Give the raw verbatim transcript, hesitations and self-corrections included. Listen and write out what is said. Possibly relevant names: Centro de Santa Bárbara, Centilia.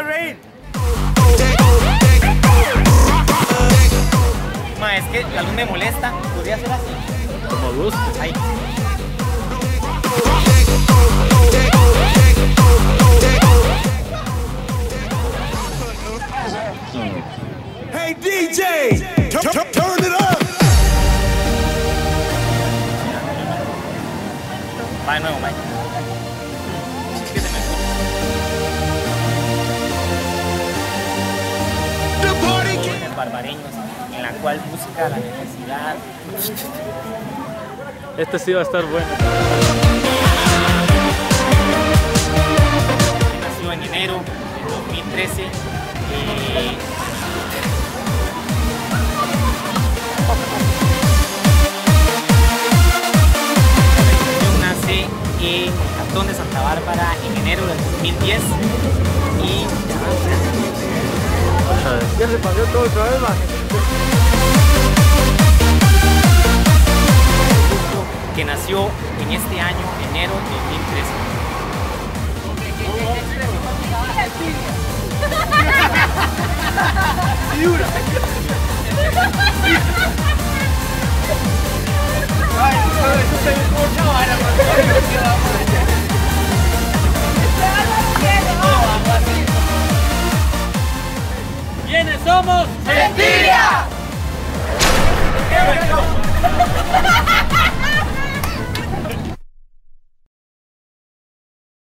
a reír. Ma, es que la luz me molesta. Podría ser así. Como luz. Ahí. Hey D J, turn it up. Va de nuevo, Mike. Jóvenes barbareños, en la cual busca la necesidad. Este sí va a estar bueno. Nació en enero de dos mil trece. Eh, en Cantón de Santa Bárbara en enero del dos mil diez y ya se pasó todo otra vez más. Que nació en este año, enero de dos mil trece. Ay, no, eso se ve como chavara, man. ¿Quiénes somos? ¡Centilia!